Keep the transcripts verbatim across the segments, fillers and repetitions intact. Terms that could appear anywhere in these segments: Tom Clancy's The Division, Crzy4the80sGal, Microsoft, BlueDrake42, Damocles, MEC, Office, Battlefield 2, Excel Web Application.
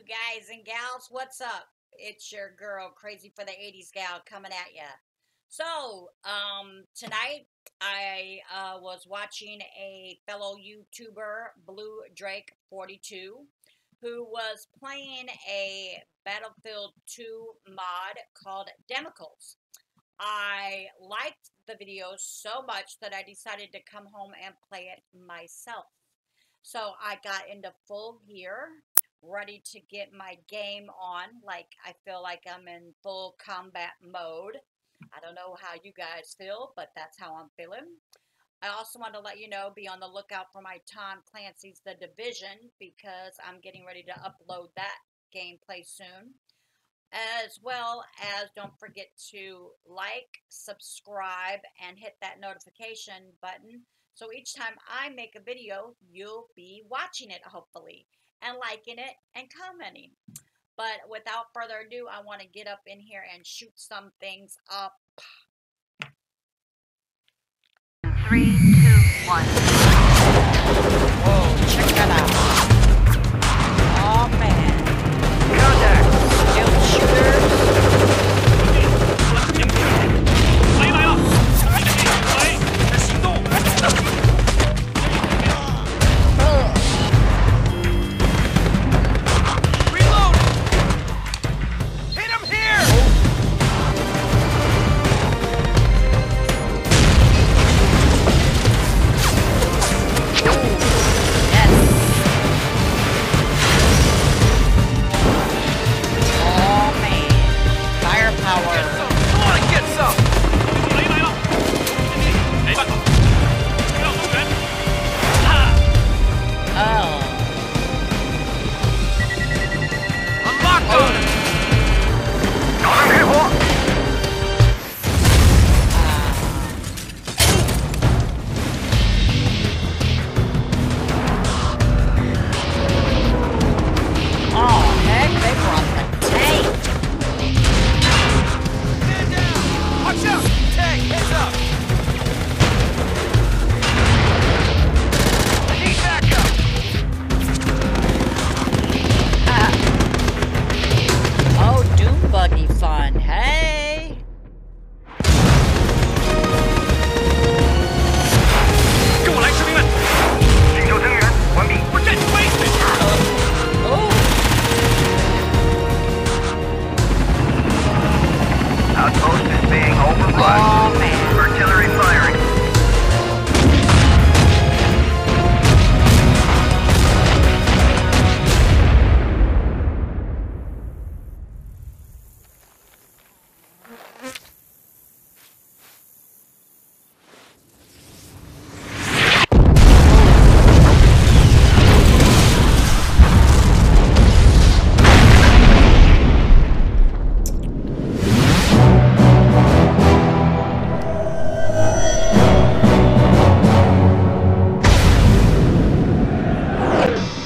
you guys and gals, what's up? It's your girl, Crazy for the eighties Gal, coming at ya. So, um, tonight I uh, was watching a fellow YouTuber, Blue Drake forty-two, who was playing a Battlefield two mod called Damocles. I liked the video so much that I decided to come home and play it myself. So I got into full gear, ready to get my game on. Like, I feel like I'm in full combat mode. I don't know how you guys feel, but that's how I'm feeling. I also want to let you know, be on the lookout for my Tom Clancy's The Division, because I'm getting ready to upload that gameplay soon. As well as, don't forget to like, subscribe, and hit that notification button. So each time I make a video, you'll be watching it, hopefully, and liking it and commenting. But without further ado, I want to get up in here and shoot some things up. Three, two, one. Whoa, check that out. Oh, man. Go there. Kill shooter. Reload. Hit him here.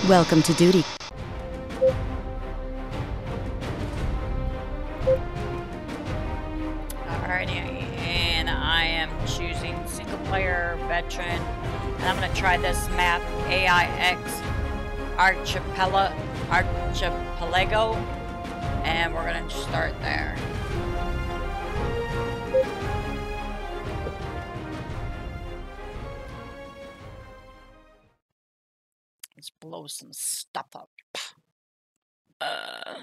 Welcome to duty. Alrighty, and I am choosing single player veteran, and I'm gonna try this map, A I X Archipelago, Archipelago, and we're gonna start there. Blow some stuff up. Uh.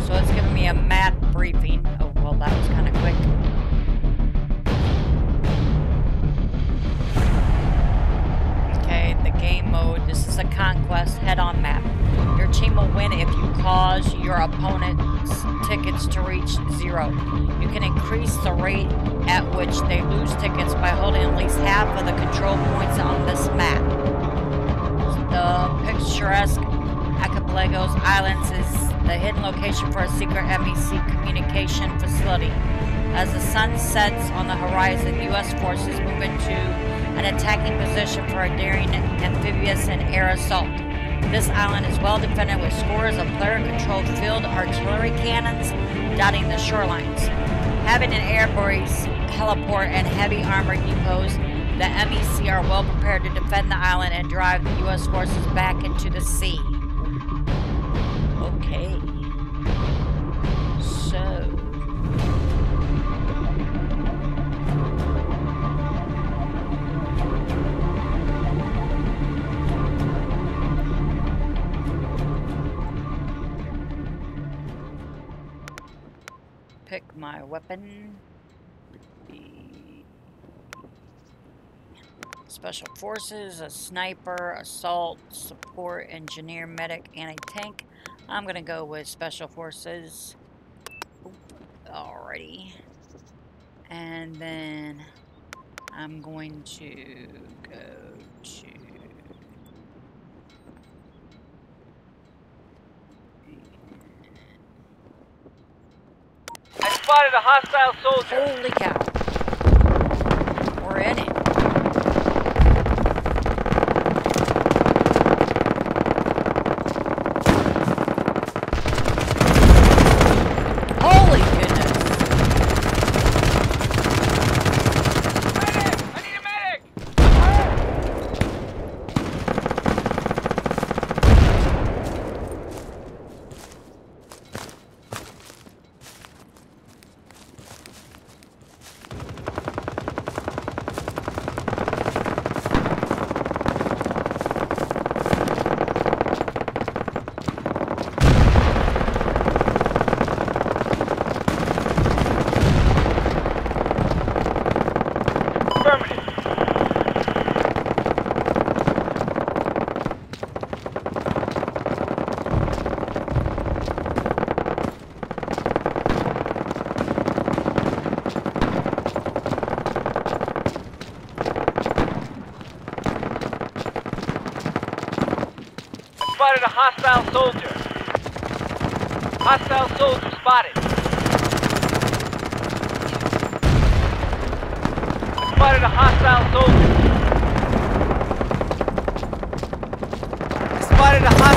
So it's giving me a map briefing. Oh, well, that was kind of quick. Okay, the game mode. This is a conquest head-on map. Your team will win if you cause your opponent's tickets to reach zero. You can increase the rate at which they lose tickets by holding at least half of the control points on this map. The picturesque Archipelagos Islands is the hidden location for a secret M E C communication facility. As the sun sets on the horizon, U S forces move into an attacking position for a daring amphibious and air assault. This island is well defended with scores of player-controlled field artillery cannons dotting the shorelines. Having an air base, heliport, and heavy armored depots, The M E C are well prepared to defend the island and drive the U S forces back into the sea. Okay. So... pick my weapon. Special forces, a sniper, assault, support, engineer, medic, anti-tank. I'm going to go with special forces. Alrighty. And then I'm going to go to... I spotted a hostile soldier. Holy cow. We're in it. Spotted a hostile soldier. Hostile soldier spotted. I spotted a hostile soldier. I spotted a hostile hostile soldier.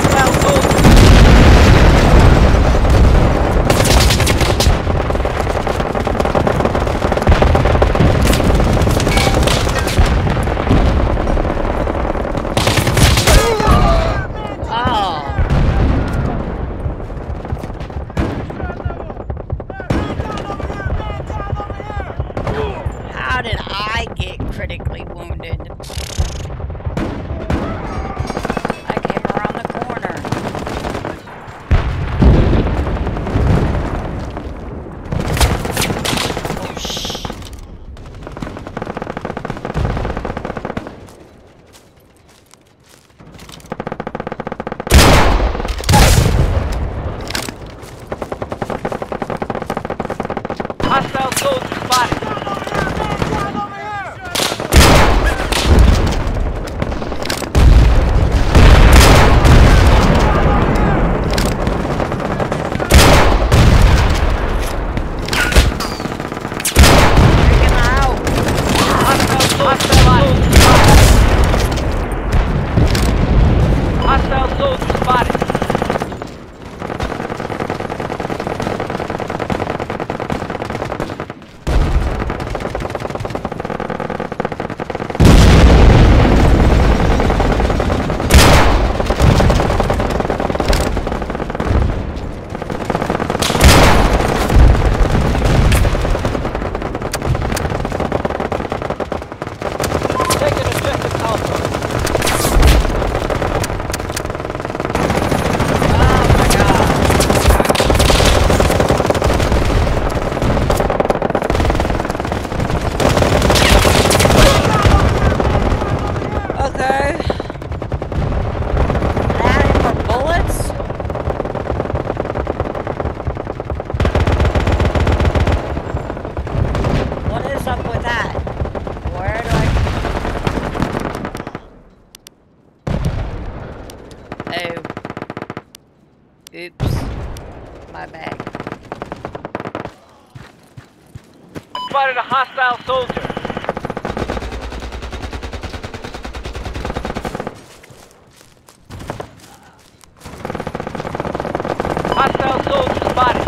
Hostile soldier spotted.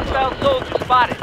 Hostile soldier spotted.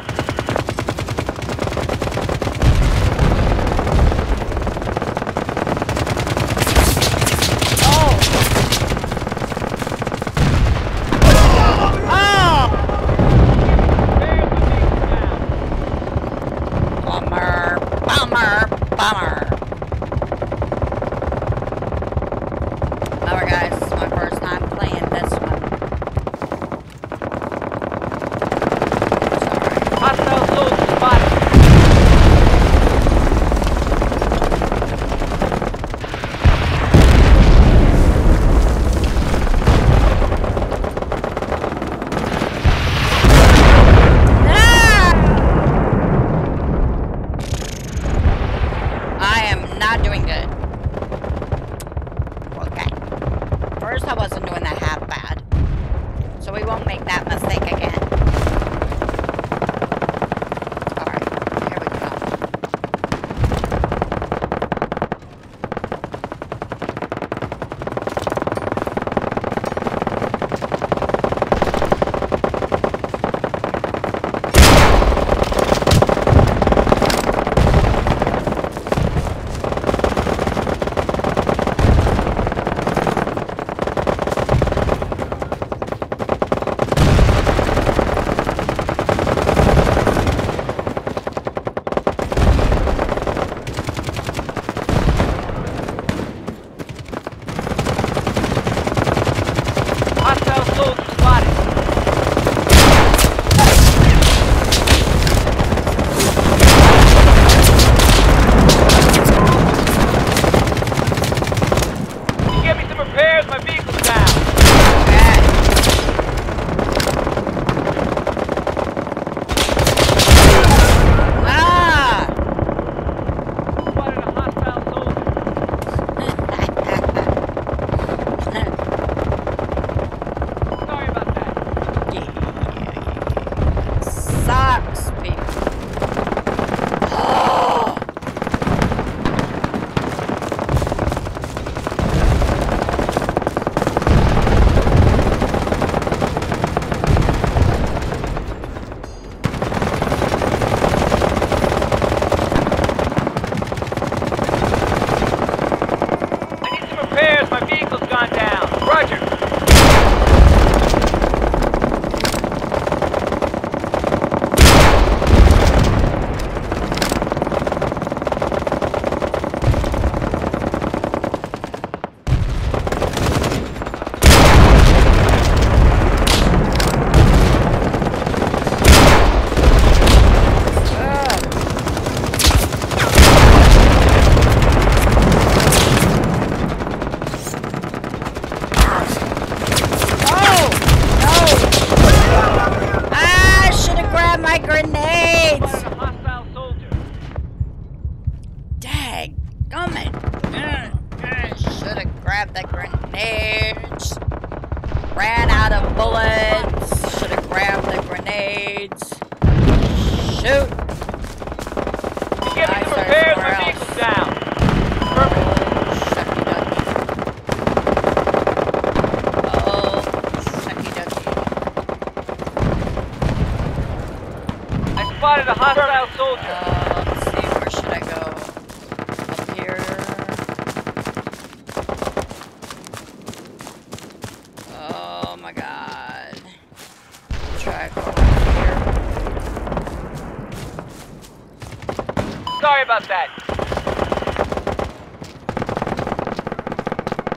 Sorry about that.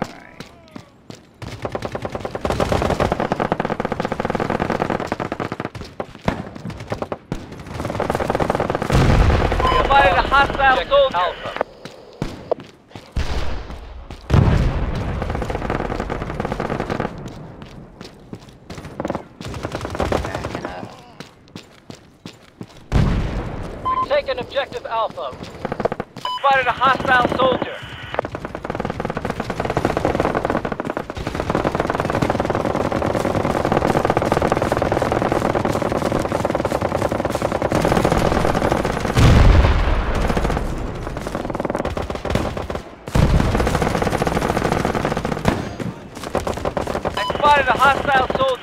All right. We spotted a hostile soldier. Alpha. Objective Alpha. I spotted a hostile soldier. I spotted a hostile soldier.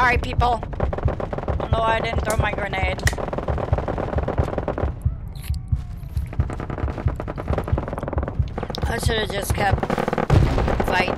Sorry, people. Oh no, I didn't throw my grenade. I should have just kept fighting.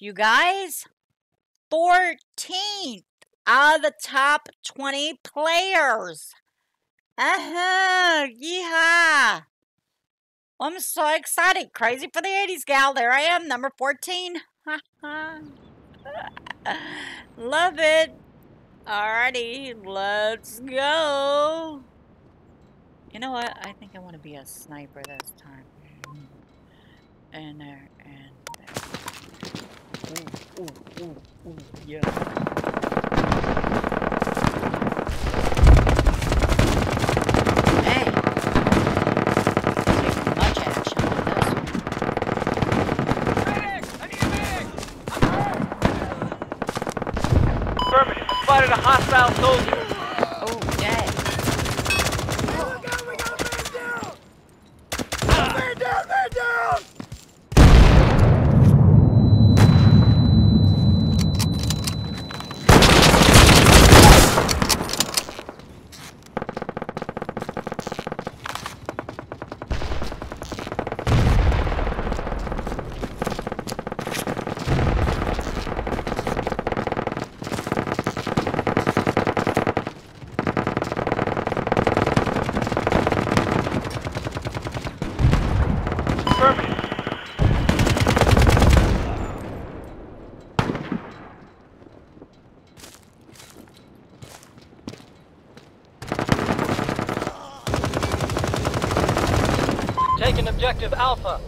You guys, fourteenth out of the top twenty players. Uh-huh, yeehaw. I'm so excited. Crazy for the eighties gal. There I am, number fourteen. Love it. Alrighty, let's go. You know what? I think I want to be a sniper this time. And there, and there. Ooh, ooh, ooh, ooh, yeah. Hey, take much action on this. Medic! I need a medic! I'm hurt! Affirmative, spotted a hostile soldier. Objective Alpha.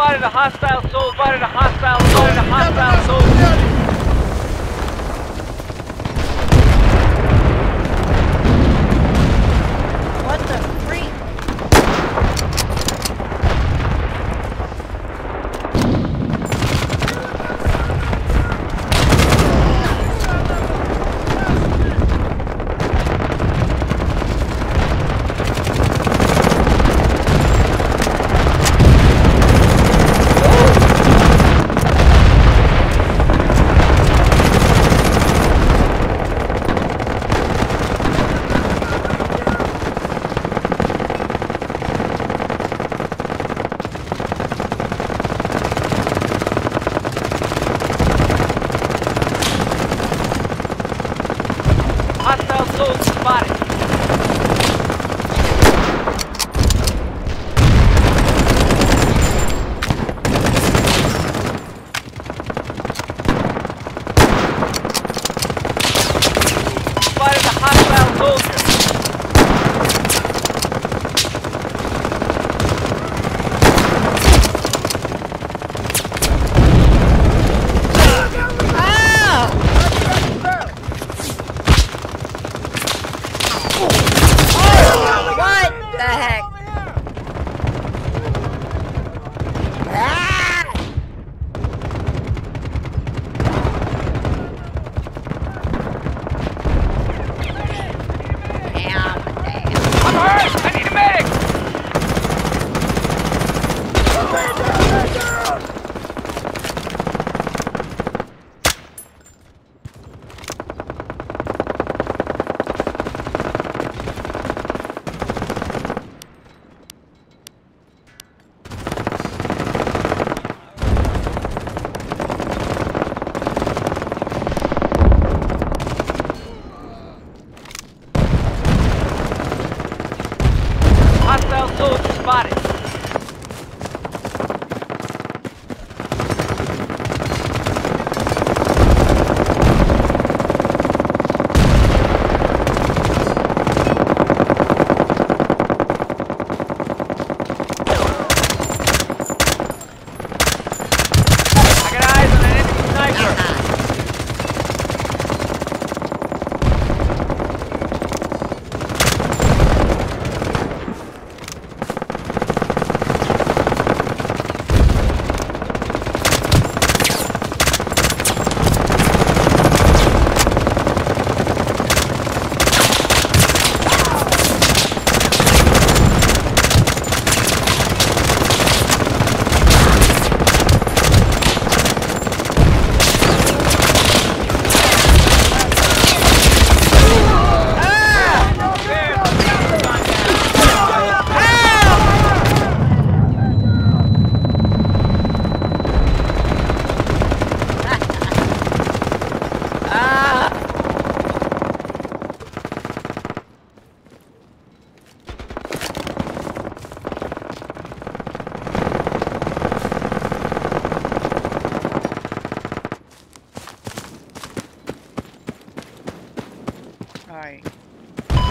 spotted a hostile soul, spotted a hostile, spotted a hostile soul. What the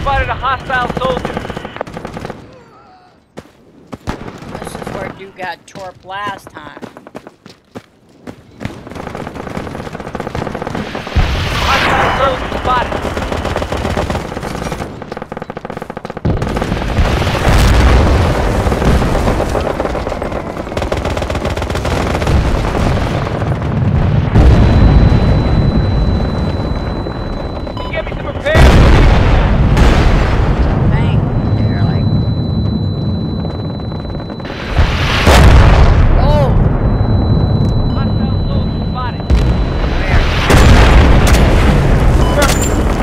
Spotted a hostile soldier. This is where you got torped last time. Hostile soldier spotted. Perfect.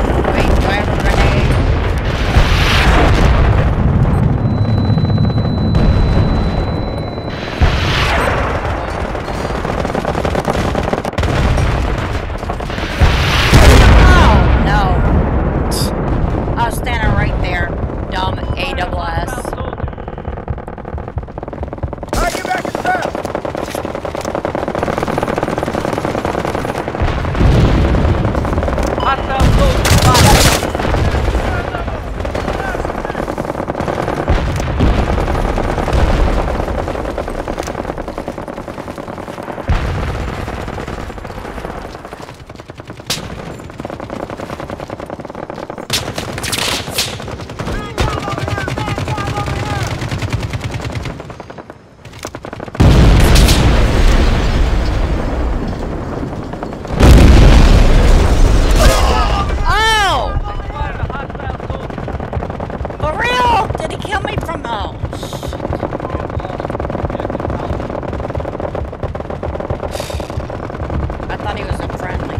did he kill me from? Oh, shit. I thought he was unfriendly.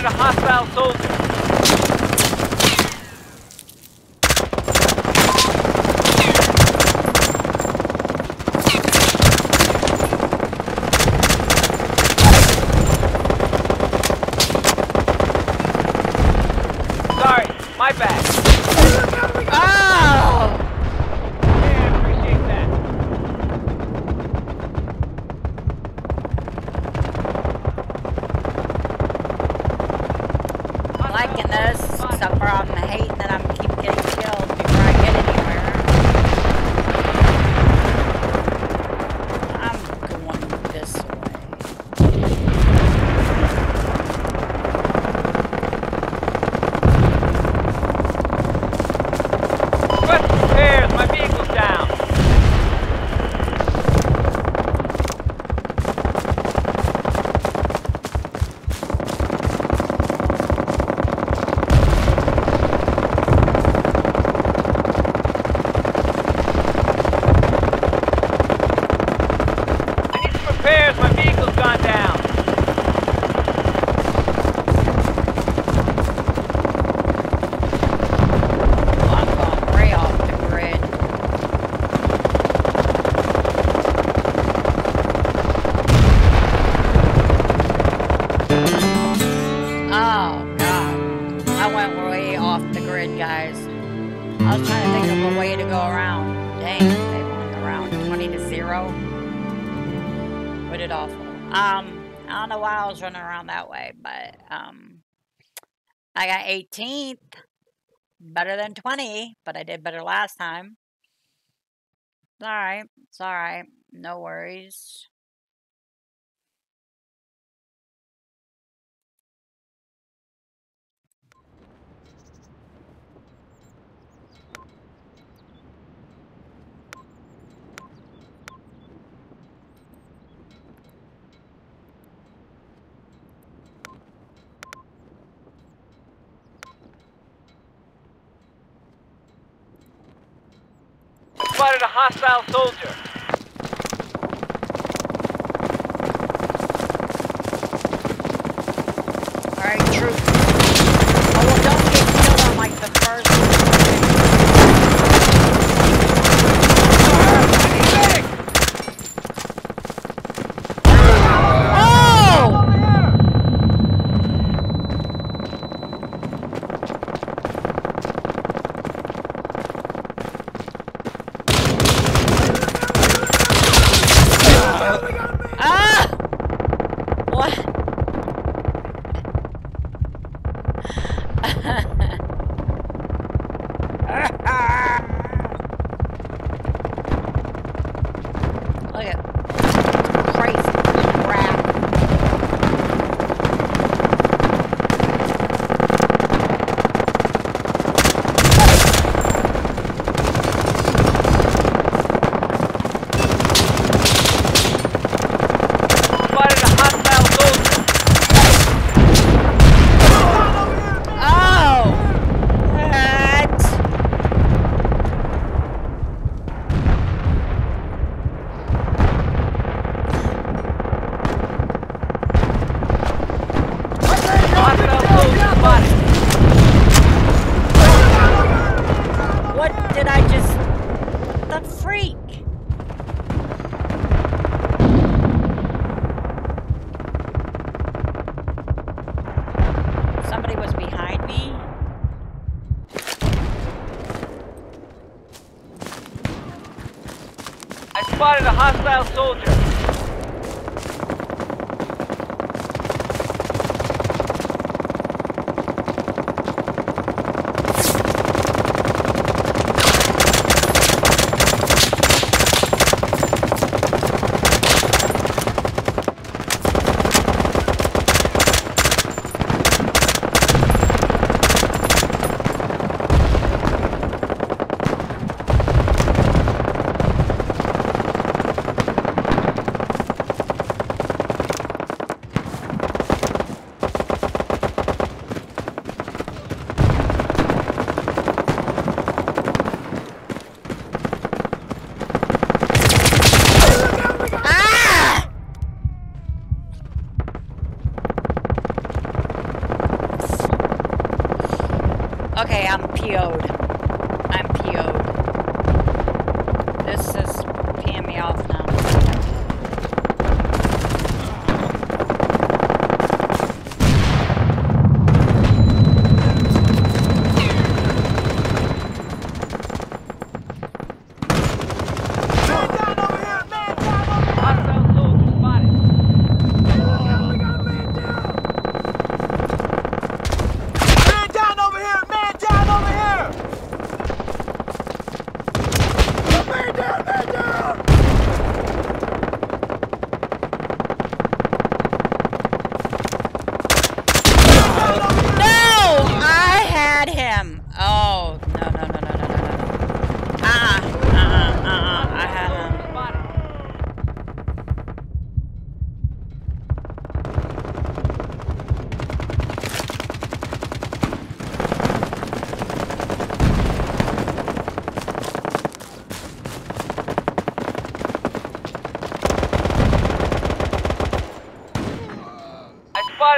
spotted a hostile soldier. I got eighteenth, better than twenty, but I did better last time. It's alright, it's alright, no worries. Spotted a hostile soldier. All right, troops. Oh, well, don't get killed on like the first. Okay, I'm P O'd. I'm P O'd. This is peeing me off now.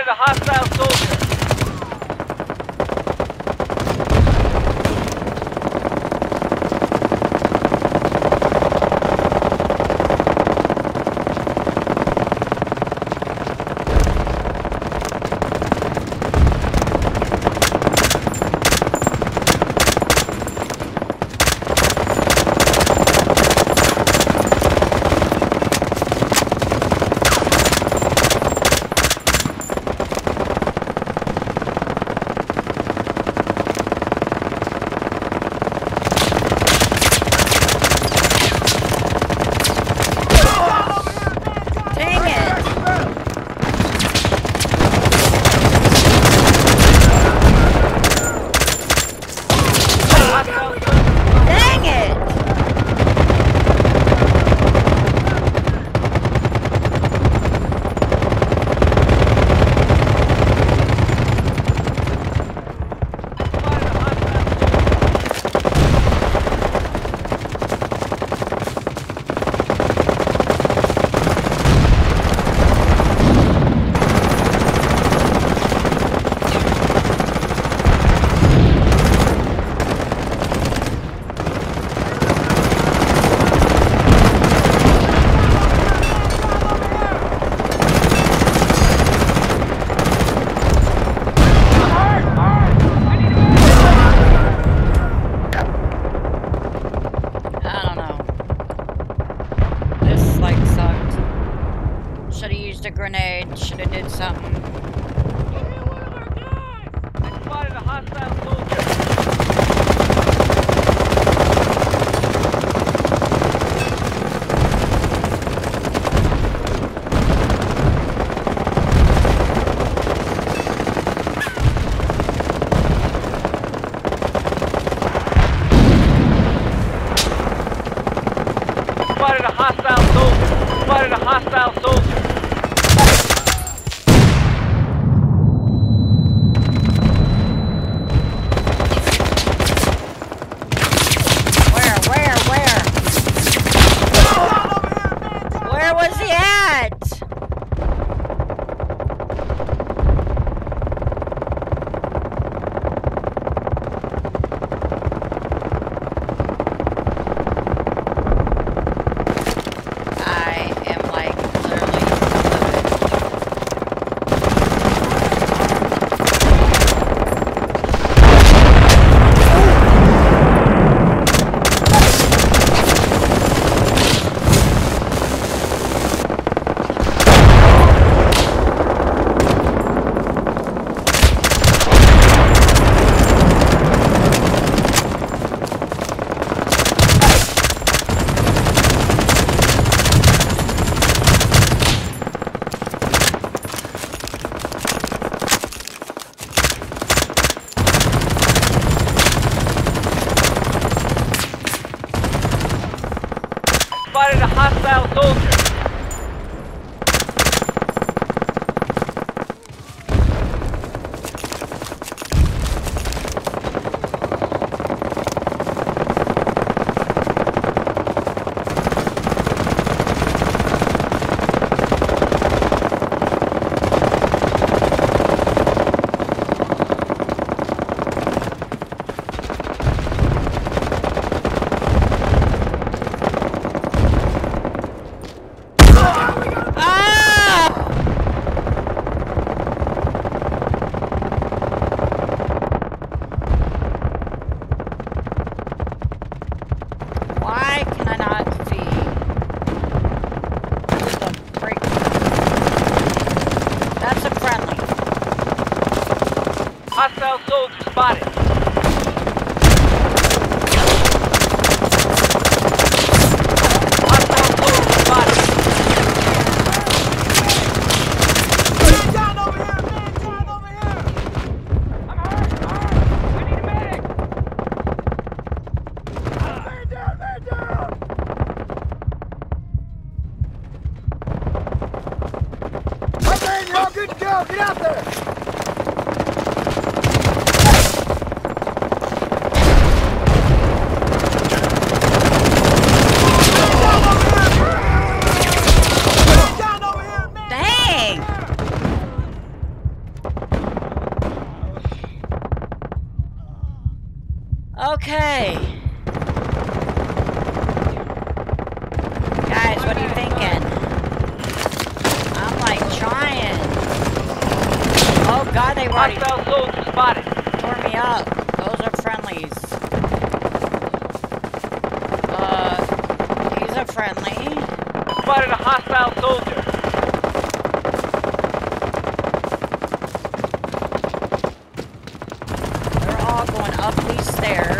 A hostile soldier. Hostile soldier spotted. Okay. Guys, what are you thinking? I'm like trying. Oh god, they already tore me up. Those are friendlies. Uh, he's a friendly. Spotted a hostile soldier. They're all going up these stairs.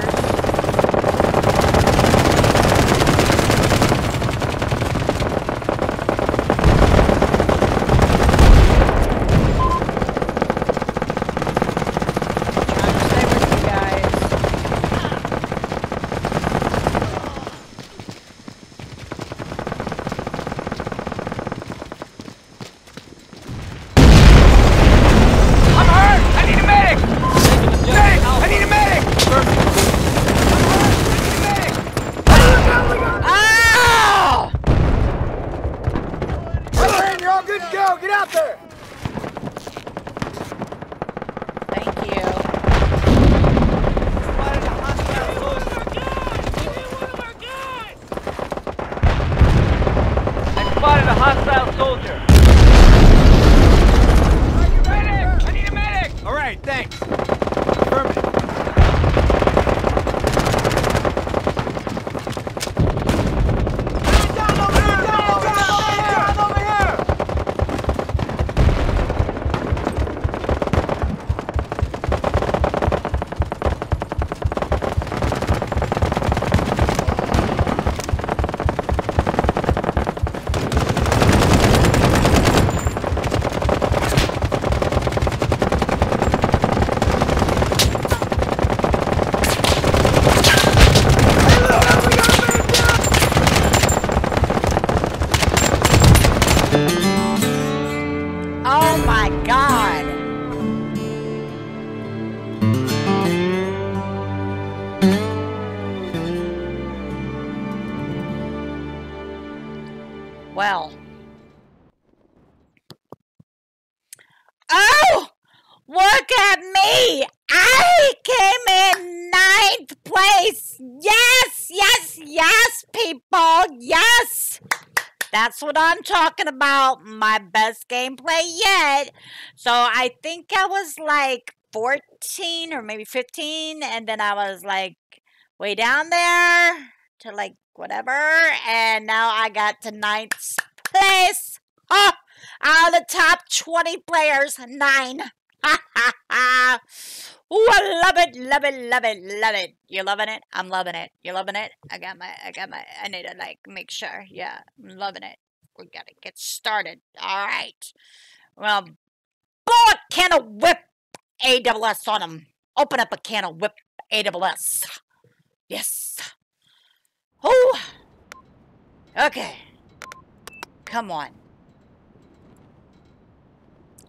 Well. Oh! Look at me! I came in ninth place! Yes! Yes! Yes, people! Yes! That's what I'm talking about. My best gameplay yet. So I think I was like fourteen or maybe fifteen. And then I was like way down there to like whatever, and now I got to ninth place. Oh, out of the top twenty players, nine. Ha ha ha. Ooh, I love it, love it, love it, love it. You're loving it? I'm loving it. You're loving it? I got my, I got my, I need to like make sure. Yeah, I'm loving it. We gotta get started. All right. Well, blow a can of whip A W S on them. Open up a can of whip A W S. Yes. Oh, okay. Come on.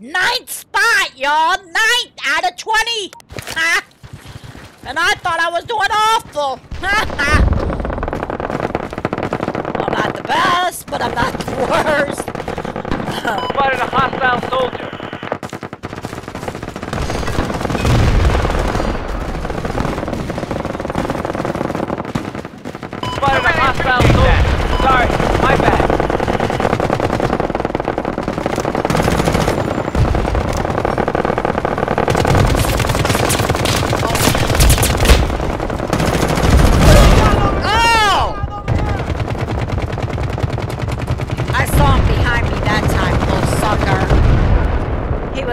Ninth spot, y'all. Ninth out of twenty. Ha! And I thought I was doing awful. Ha ha. I'm not the best, but I'm not the worst. Spotted a hostile soldier.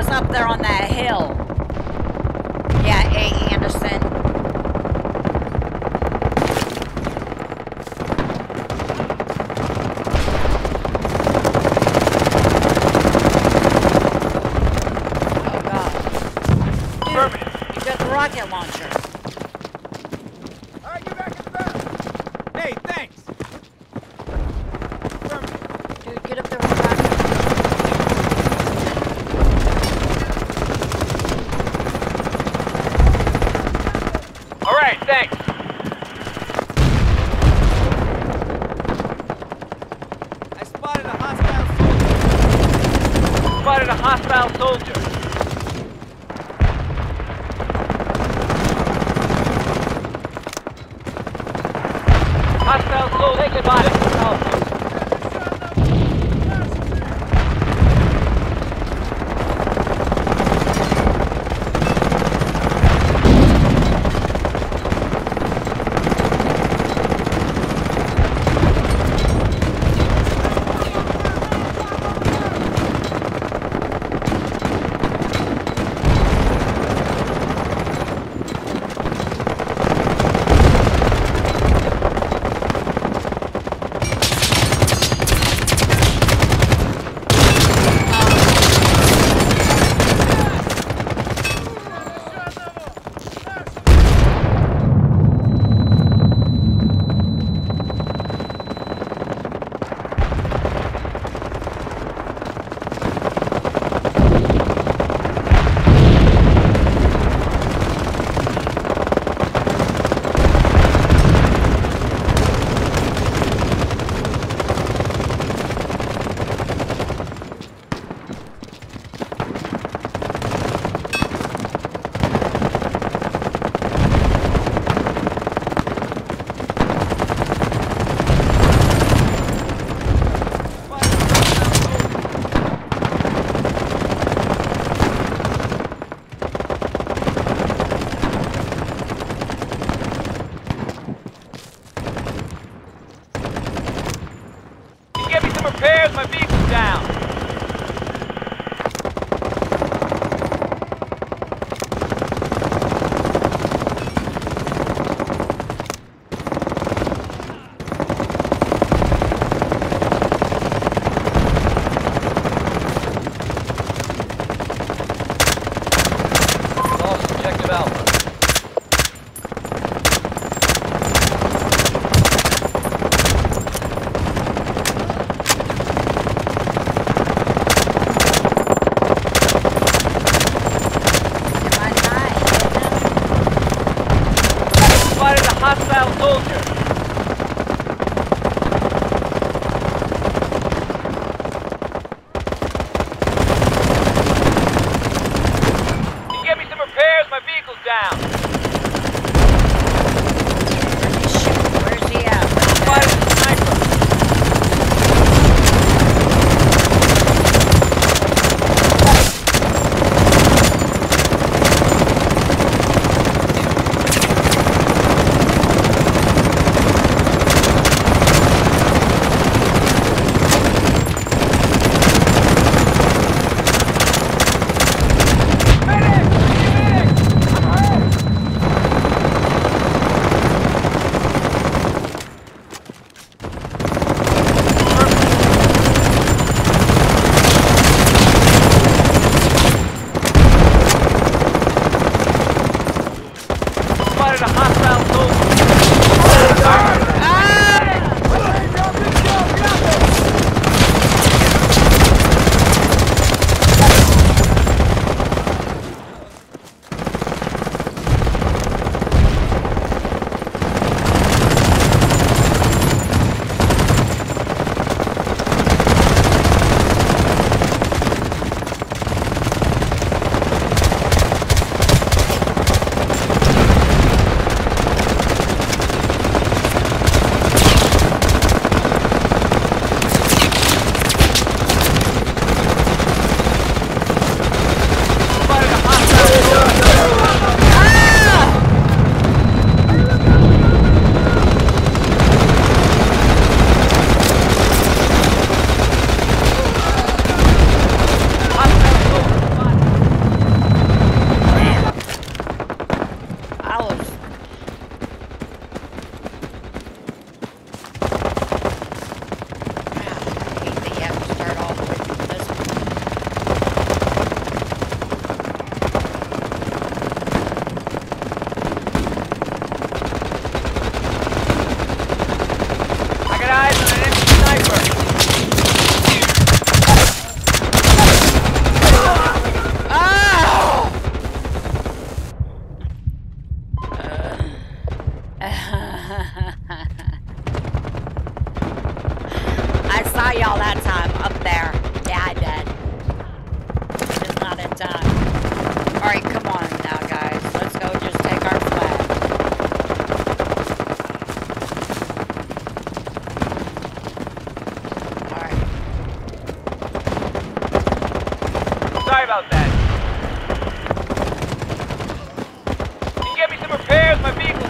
Up there on that hill. J. Anderson. Oh God. Dude, you got the rocket launcher. Alright, get back in the back. Hey, thanks. Dude, get up there with the rocket launcher. Alright, thanks. I spotted a hostile soldier. I spotted a hostile soldier. Hostile soldier. Take your body.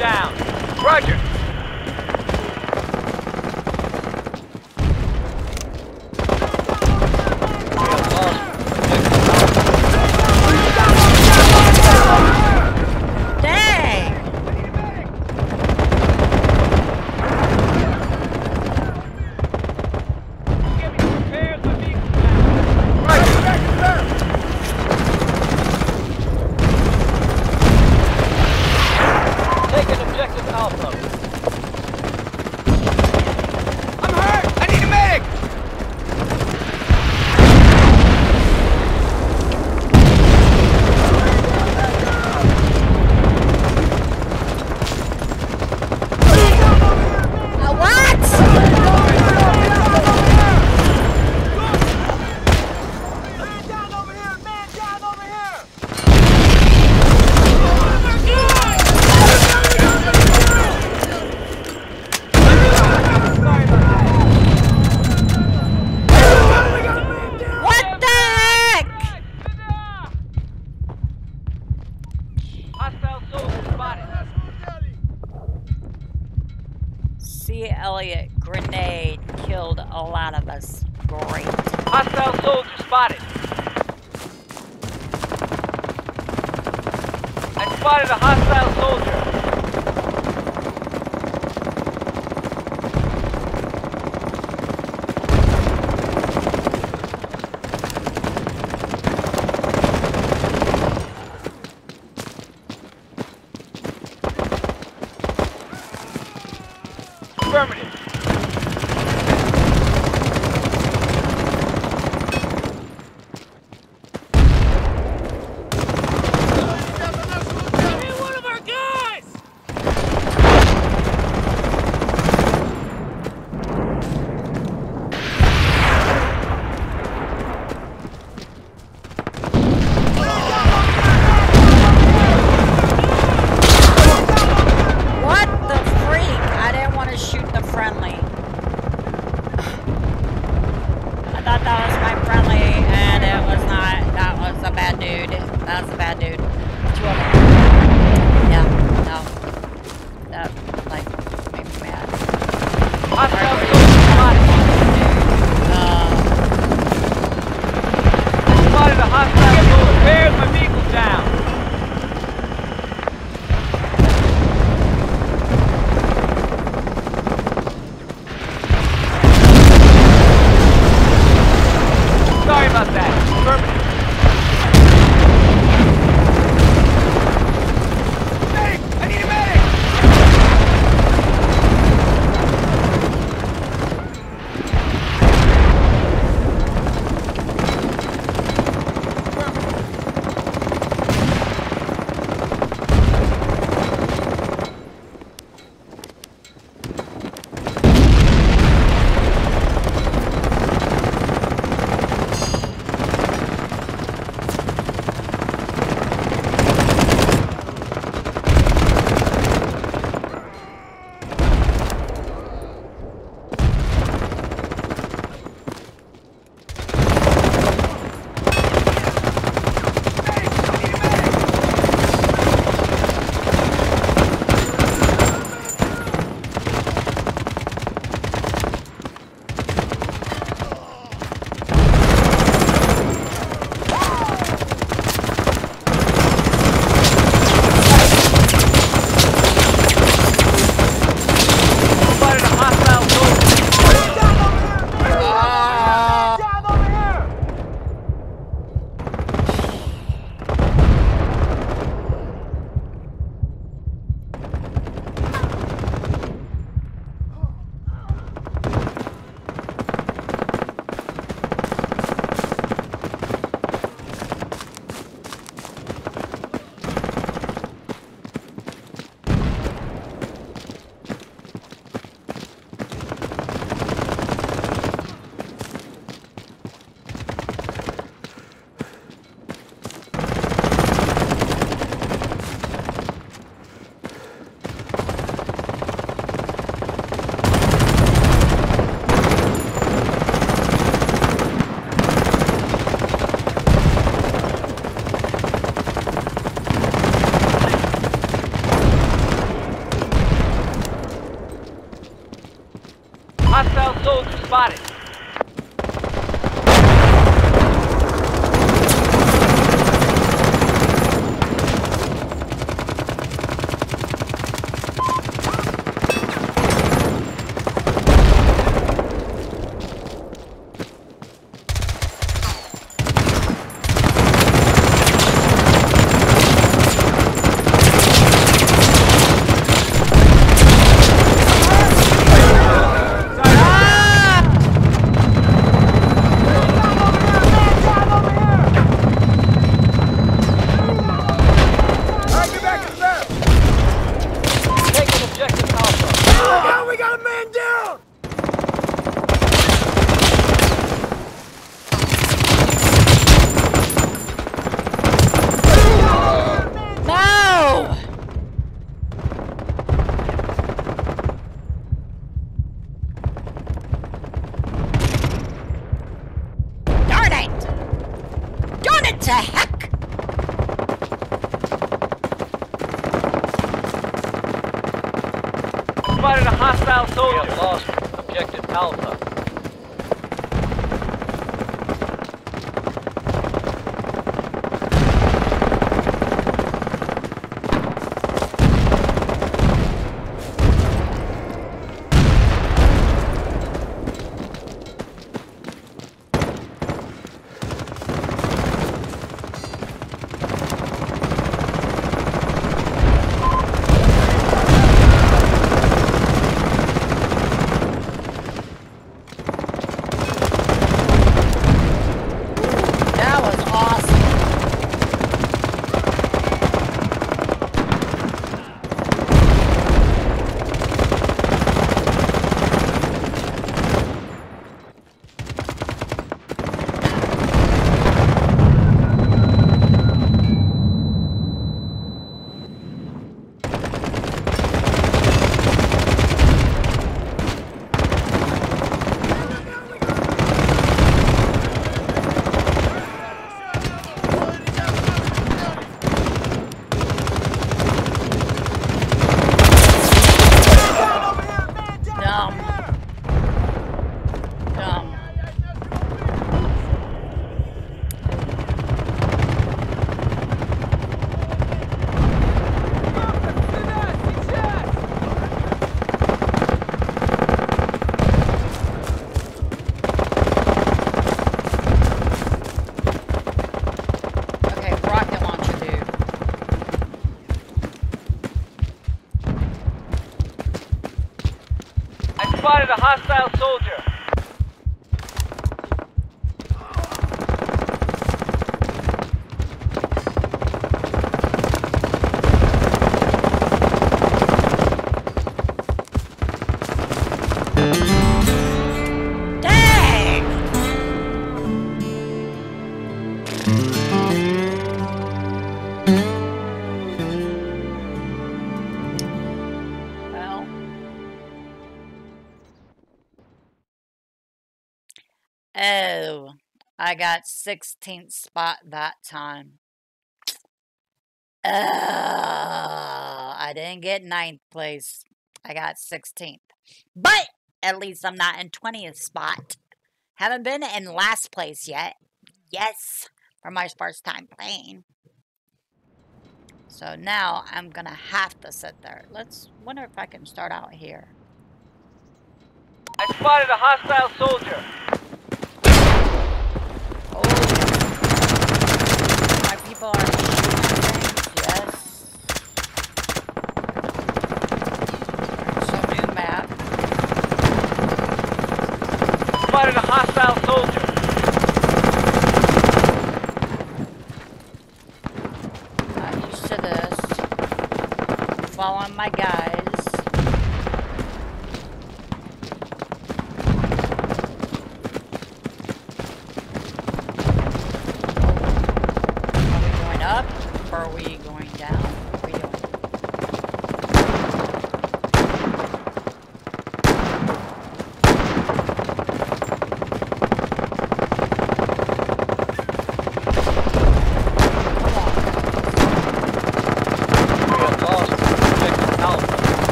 down. Roger. Sorry about that. Perfect. spotted a hostile soldier. We have lost objective Alpha. Spotted a hostile soldier. I got sixteenth spot that time. Uh, I didn't get ninth place. I got sixteenth. But at least I'm not in twentieth spot. Haven't been in last place yet. Yes, for my first time playing. So now I'm going to have to sit there. Let's wonder if I can start out here. I spotted a hostile soldier. People are shooting things, yes. It's a new map. Spotted a hostile soldier. I'm used to this. Following my guys.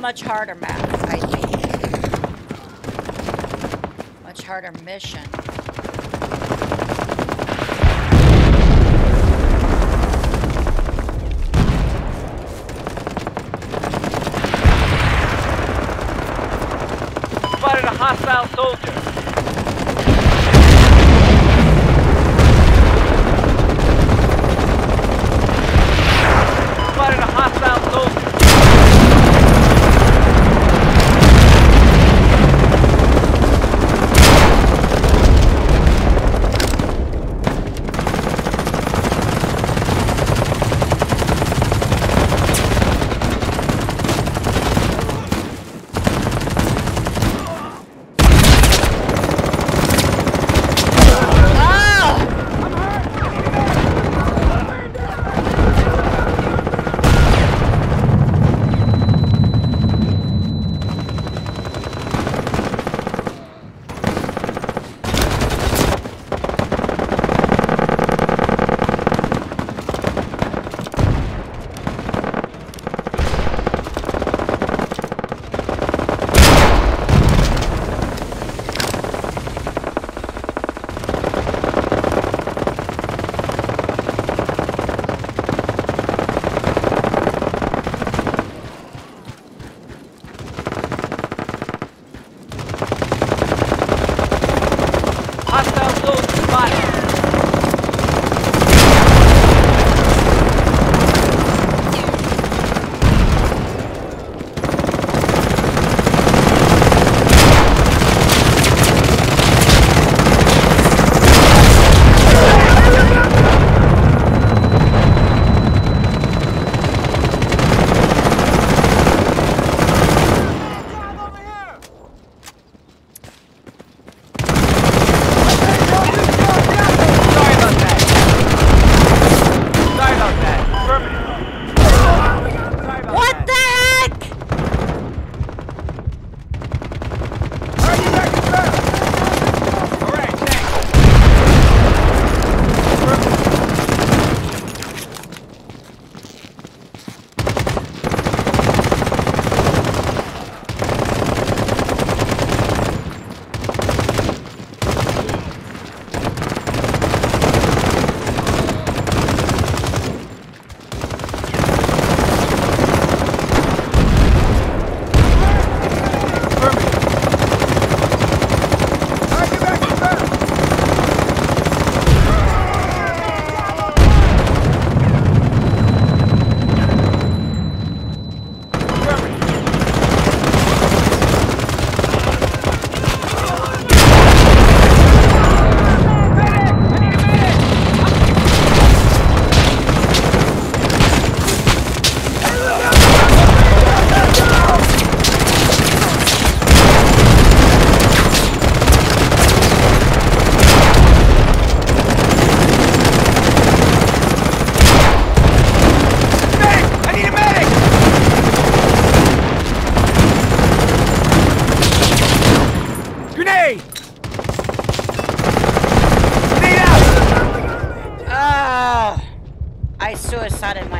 Much harder map, I think. Much harder mission.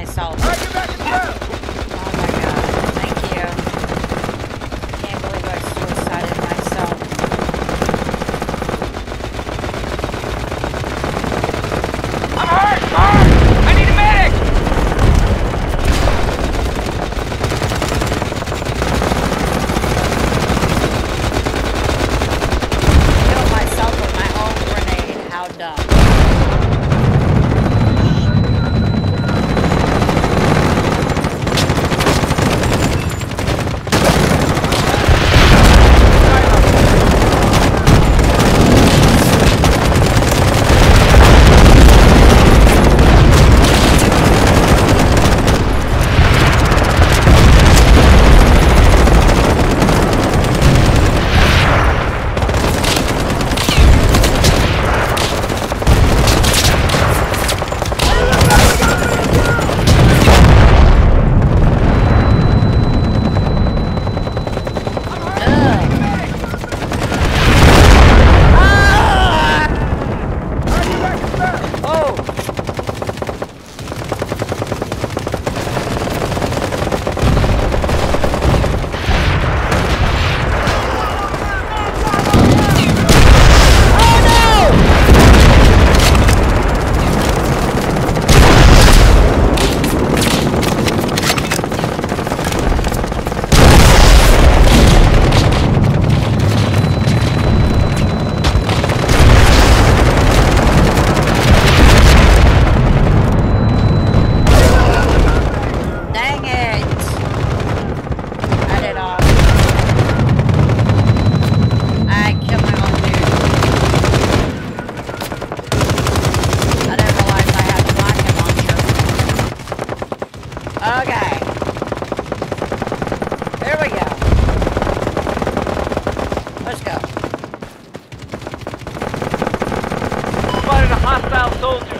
soldier. Okay. There we go. Let's go. Spotted a hostile soldier.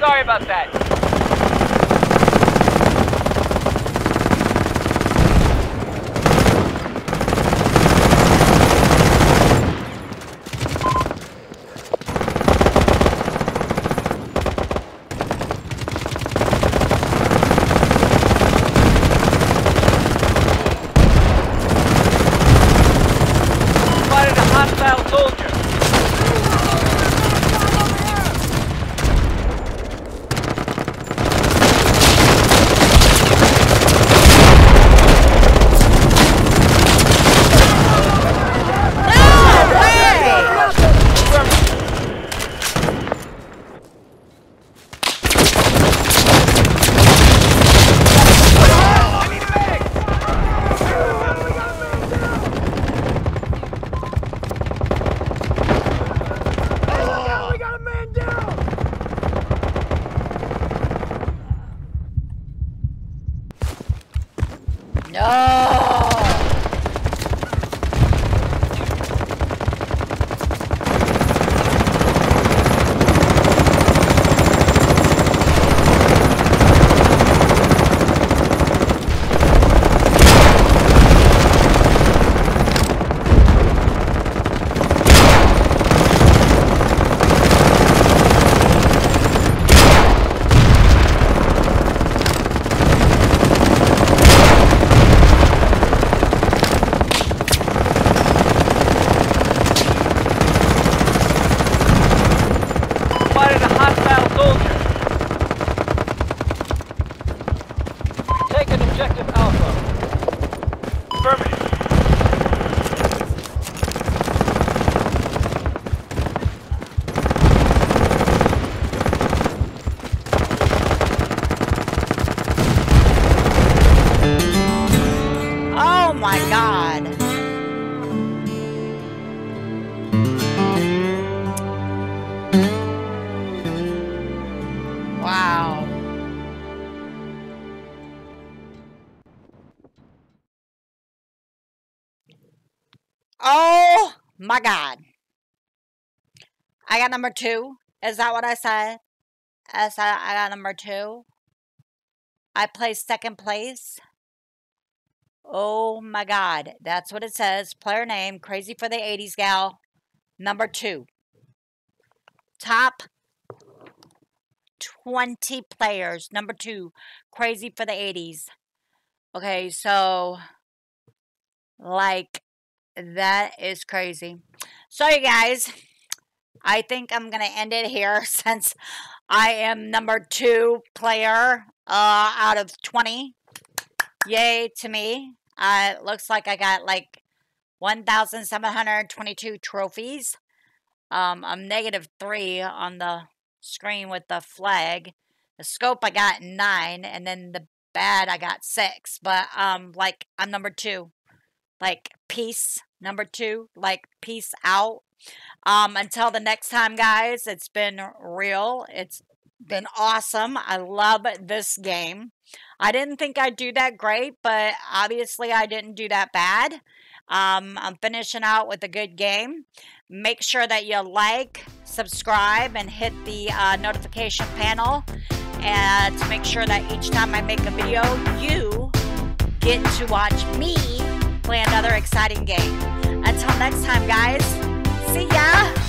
Sorry about that. Spotted a hostile soldier. my God. I got number two. Is that what I said? I said I got number two. I placed second place. Oh my God. That's what it says. Player name, Crazy for the eighties Gal. Number two. Top twenty players. Number two. Crazy for the eighties. Okay, so like that is crazy. So you guys, I think I'm going to end it here since I am number two player uh, out of twenty. Yay to me. Uh, it looks like I got like one thousand seven hundred twenty-two trophies. Um, I'm negative three on the screen with the flag. The scope I got nine, and then the bad I got six. But um, like I'm number two. Like peace, number two. Like peace out. Um, until the next time, guys. It's been real. It's been awesome. I love this game. I didn't think I'd do that great, but obviously I didn't do that bad. Um, I'm finishing out with a good game. Make sure that you like, subscribe, and hit the uh, notification panel and to make sure that each time I make a video, you get to watch me play another exciting game. Until next time, guys. See ya!